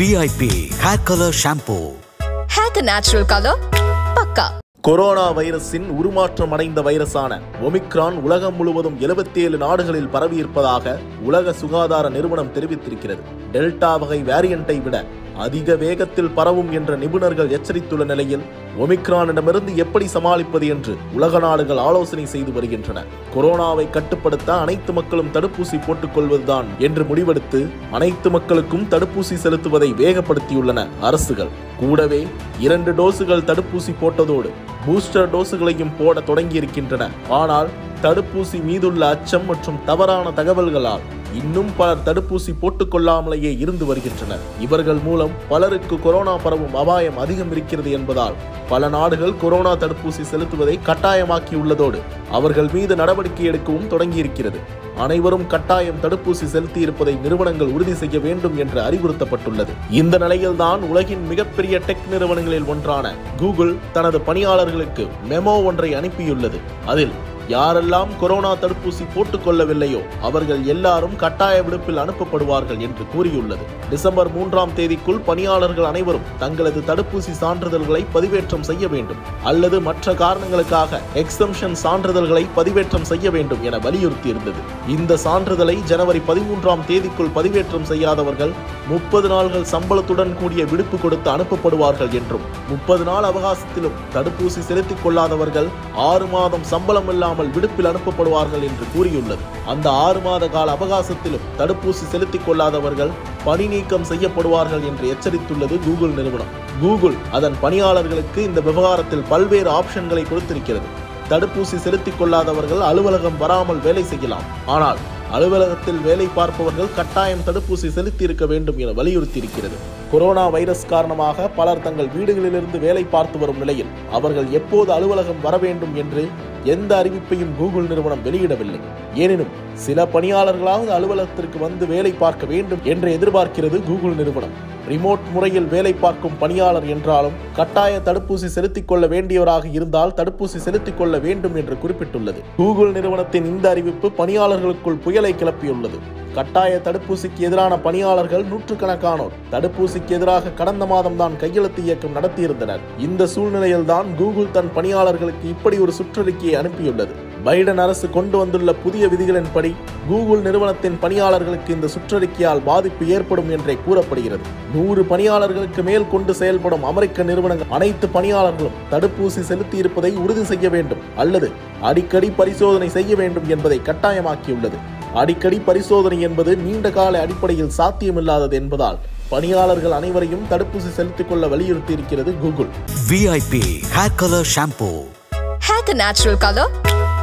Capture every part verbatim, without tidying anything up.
V I P Hair Color Shampoo. Hair ka natural color, pakka. Corona வைரஸின் உருமாற்றம் அடைந்த வைரஸான omicron உலகம் முழுவதும் எழுபத்தி ஏழு நாடுகளில் பரவியிருப்பதாக உலக சுகாதார நிறுவனம் தெரிவித்திருக்கிறது. டெல்டா வகை வேரியண்டை விட அதிக வேகத்தில் பரவும் என்ற நிபுணர்கள் எச்சரித்துள்ள நிலையில் ஒமிக்ரானிடமிருந்து எப்படி சமாளிப்பது என்று உலக நாடுகள் ஆலோசனை செய்து வருகின்றன. கொரோனாவை கட்டுப்படுத்த அனைத்து மக்களும் தடுப்பூசி போட்டுக் கொள்வதுதான் என்று முடிவெடுத்து அனைத்து மக்களுக்கும் தடுப்பூசி செலுத்துவதை வேகப்படுத்தியுள்ளன அரசுகள். கூடவே இரண்டு டோஸுகள் தடுப்பூசி போட்டதோடு பூஸ்டர் டோஸுகளையும் போட தொடங்கியிருக்கின்றன. ஆனால் தடுப்பூசி மீதுள்ள அச்சம் மற்றும் தவறான தகவல்களால் இன்னும் பலர் தடுப்பூசி போட்டுக் கொள்ளாமலேயே இருந்து வருகின்றனர். இவர்கள் மூலம் பலருக்கு கொரோனா பரவும் அபாயம் அதிகம் இருக்கிறது என்பதால் பல நாடுகள் கொரோனா தடுப்பூசி செலுத்துவதை கட்டாயமாக்கியுள்ளதோடு அவர்கள் மீது நடவடிக்கை எடுக்கவும் தொடங்கியிருக்கிறது. அனைவரும் கட்டாயம் தடுப்பூசி செலுத்தி இருப்பதை நிறுவனங்கள் உறுதி செய்ய வேண்டும் என்று அறிவுறுத்தப்பட்டுள்ளது. இந்த நிலையில்தான் உலகின் மிகப்பெரிய டெக் நிறுவனங்களில் ஒன்றான கூகுள் தனது பணியாளர்களுக்கு மெமோ ஒன்றை அனுப்பியுள்ளது. அதில் யாரெல்லாம் கொரோனா தடுப்பூசி போட்டுக் கொள்ளவில்லையோ அவர்கள் எல்லாரும் கட்டாய விடுப்பில் அனுப்பப்படுவார்கள் என்று கூறியுள்ளது. டிசம்பர் மூன்றாம் தேதிக்குள் பணியாளர்கள் அனைவரும் தங்களது தடுப்பூசி சான்றிதழ்களை பதிவேற்றம் செய்ய வேண்டும் அல்லது மற்ற காரணங்களுக்காக எக்ஸம்ஷன் சான்றிதழ்களை பதிவேற்றம் செய்ய வேண்டும் என வலியுறுத்தி இருந்தது. இந்த சான்றிதழை ஜனவரி பதிமூன்றாம் தேதிக்குள் பதிவேற்றம் செய்யாதவர்கள் முப்பது நாள்கள் சம்பளத்துடன் கூடிய விடுப்பு கொடுத்து அனுப்பப்படுவார்கள் என்றும் முப்பது நாள் அவகாசத்திலும் தடுப்பூசி செலுத்திக் கொள்ளாதவர்கள் ஆறு மாதம் சம்பளம் இல்லாமல் விடுப்பில் அனுப்பப்படுவார்கள் என்று கூறியுள்ளது. அந்த ஆறு மாத கால அவகாசத்திலும் தடுப்பூசி செலுத்திக் கொள்ளாதவர்கள் பணி நீக்கம் செய்யப்படுவார்கள் என்று எச்சரித்துள்ளது கூகுள் நிறுவனம். கூகுள் அதன் பணியாளர்களுக்கு இந்த விவகாரத்தில் பல்வேறு ஆப்ஷன்களை கொடுத்திருக்கிறது. தடுப்பூசி செலுத்திக் கொள்ளாதவர்கள் அலுவலகம் வராமல் வேலை செய்யலாம். ஆனால் அலுவலகத்தில் வேலை பார்ப்பவர்கள் கட்டாயம் தடுப்பூசி செலுத்தி இருக்க வேண்டும் என வலியுறுத்தி இருக்கிறது. கொரோனா வைரஸ் காரணமாக பலர் தங்கள் வீடுகளிலிருந்து வேலை பார்த்து வரும் நிலையில் அவர்கள் எப்போது அலுவலகம் வர வேண்டும் என்று எந்த அறிவிப்பையும் கூகுள் நிறுவனம் வெளியிடவில்லை. எனினும் சில பணியாளர்களாவது அலுவலகத்திற்கு வந்து வேலை பார்க்க வேண்டும் என்று எதிர்பார்க்கிறது கூகுள் நிறுவனம். ரிமோட் முறையில் வேலை பார்க்கும் பணியாளர் என்றாலும் கட்டாய தடுப்பூசி செலுத்திக் கொள்ள வேண்டியவராக இருந்தால் தடுப்பூசி செலுத்திக் கொள்ள வேண்டும் என்று குறிப்பிட்டுள்ளது. கூகுள் நிறுவனத்தின் இந்த அறிவிப்பு பணியாளர்களுக்குள் புயலை கிளப்பியுள்ளது. கட்டாய தடுப்பூசிக்கு எதிரான பணியாளர்கள் நூற்றுக்கணக்கானோர் தடுப்பூசிக்கு எதிராக கடந்த மாதம் தான் கையெழுத்து இயக்கம் நடத்தியிருந்தனர். இந்த சூழ்நிலையில்தான் கூகுள் தன் பணியாளர்களுக்கு இப்படி ஒரு சுற்றறிக்கையை அனுப்பியுள்ளது. பைடன் அரசு கொண்டு வந்துள்ள புதிய விதிகளின்படி கூகுள் நிறுவனத்தின் பணியாளர்களுக்கு இந்த சுற்றறிக்கையால் பாதிப்பு ஏற்படும் என்றே கூறப்படுகிறது. நூறு பணியாளர்களுக்கு மேல் கொண்டு செயல்படும் அமெரிக்க நிறுவனங்கள் அனைத்து பணியாளர்களும் தடுப்பூசி செலுத்தி இருப்பதை உறுதி செய்ய வேண்டும் அல்லது அடிக்கடி பரிசோதனை செய்ய வேண்டும் என்பதை கட்டாயமாக்கியுள்ளது. அடிக்கடி பரிசோதனை என்பது நீண்ட கால அடிப்படையில் சாத்தியமில்லாதது என்பதால் பணியாளர்கள் அனைவரையும் தடுப்பூசி செலுத்திக் கொள்ள வலியுறுத்தி இருக்கிறது Google. V I P Hair Color Shampoo. Hair ka natural color,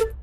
you.